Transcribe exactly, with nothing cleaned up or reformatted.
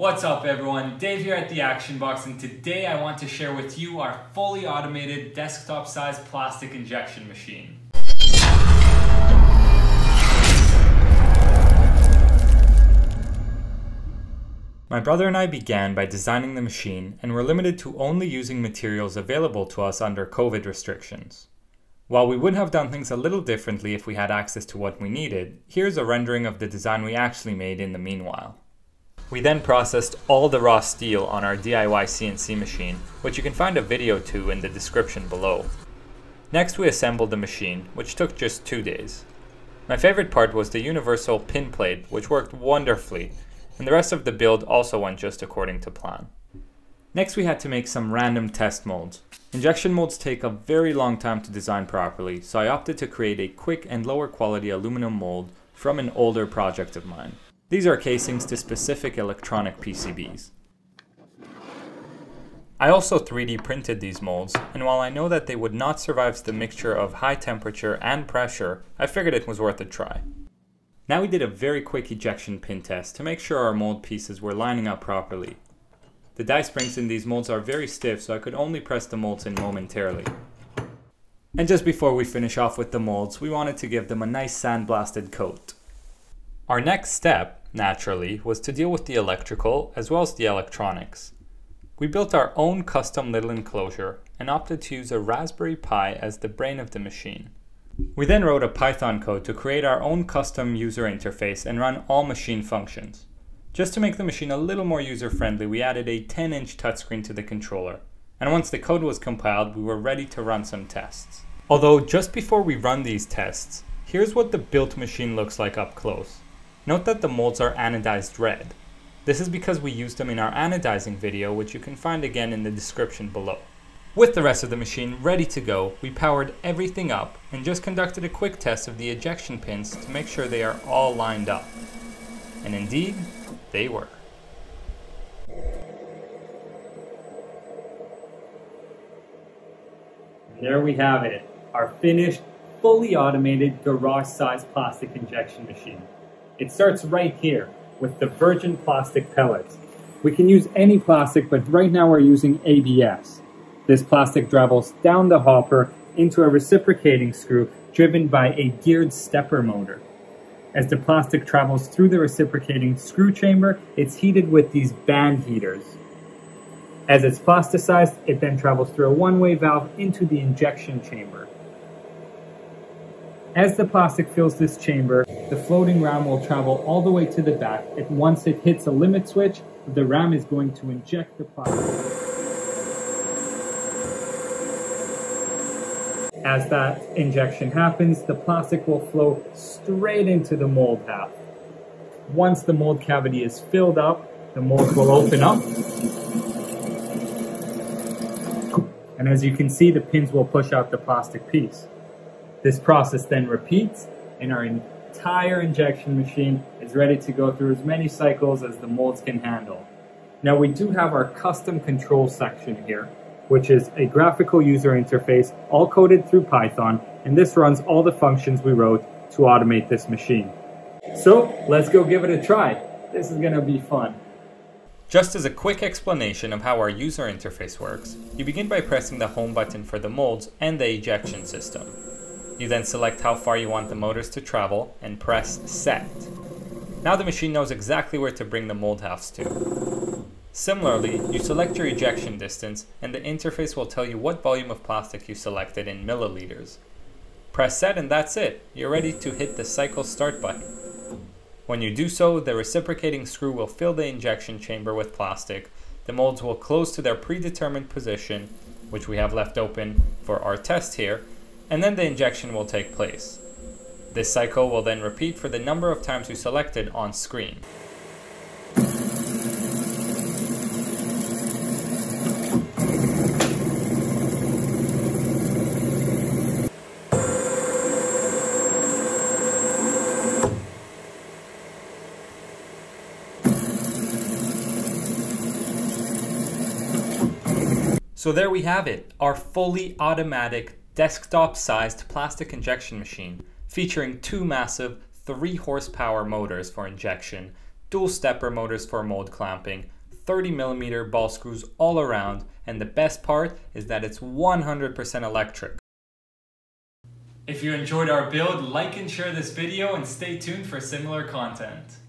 What's up everyone, Dave here at the Action Box, and today I want to share with you our fully automated desktop sized plastic injection machine. My brother and I began by designing the machine and were limited to only using materials available to us under COVID restrictions. While we would have done things a little differently if we had access to what we needed, here's a rendering of the design we actually made in the meanwhile. We then processed all the raw steel on our D I Y C N C machine, which you can find a video to in the description below. Next we assembled the machine, which took just two days. My favorite part was the universal pin plate, which worked wonderfully, and the rest of the build also went just according to plan. Next we had to make some random test molds. Injection molds take a very long time to design properly, so I opted to create a quick and lower quality aluminum mold from an older project of mine. These are casings to specific electronic P C Bs. I also three D printed these molds, and while I know that they would not survive the mixture of high temperature and pressure, I figured it was worth a try. Now we did a very quick ejection pin test to make sure our mold pieces were lining up properly. The die springs in these molds are very stiff, so I could only press the molds in momentarily. And just before we finish off with the molds, we wanted to give them a nice sandblasted coat. Our next step, naturally, was to deal with the electrical as well as the electronics. We built our own custom little enclosure and opted to use a Raspberry Pi as the brain of the machine. We then wrote a Python code to create our own custom user interface and run all machine functions. Just to make the machine a little more user-friendly, we added a ten inch touchscreen to the controller, and once the code was compiled, we were ready to run some tests. Although just before we run these tests, here's what the built machine looks like up close. Note that the molds are anodized red. This is because we used them in our anodizing video, which you can find again in the description below. With the rest of the machine ready to go, we powered everything up and just conducted a quick test of the ejection pins to make sure they are all lined up. And indeed, they were. There we have it, our finished, fully automated garage-sized plastic injection machine. It starts right here with the virgin plastic pellets. We can use any plastic, but right now we're using A B S. This plastic travels down the hopper into a reciprocating screw driven by a geared stepper motor. As the plastic travels through the reciprocating screw chamber, it's heated with these band heaters. As it's plasticized, it then travels through a one-way valve into the injection chamber. As the plastic fills this chamber, the floating ram will travel all the way to the back, and once it hits a limit switch, the ram is going to inject the plastic. As that injection happens, the plastic will flow straight into the mold half. Once the mold cavity is filled up, the mold will open up. And as you can see, the pins will push out the plastic piece. This process then repeats, and our entire injection machine is ready to go through as many cycles as the molds can handle. Now we do have our custom control section here, which is a graphical user interface, all coded through Python, and this runs all the functions we wrote to automate this machine. So let's go give it a try. This is going to be fun. Just as a quick explanation of how our user interface works, you begin by pressing the home button for the molds and the ejection system. You then select how far you want the motors to travel and press set. Now the machine knows exactly where to bring the mold halves to. Similarly, you select your ejection distance and the interface will tell you what volume of plastic you selected in milliliters. Press set and that's it. You're ready to hit the cycle start button. When you do so, the reciprocating screw will fill the injection chamber with plastic. The molds will close to their predetermined position, which we have left open for our test here, and then the injection will take place. This cycle will then repeat for the number of times you selected on screen. So there we have it, our fully automatic desktop-sized plastic injection machine featuring two massive three horsepower motors for injection, dual stepper motors for mold clamping, thirty millimeter ball screws all around, and the best part is that it's one hundred percent electric. If you enjoyed our build, like and share this video and stay tuned for similar content.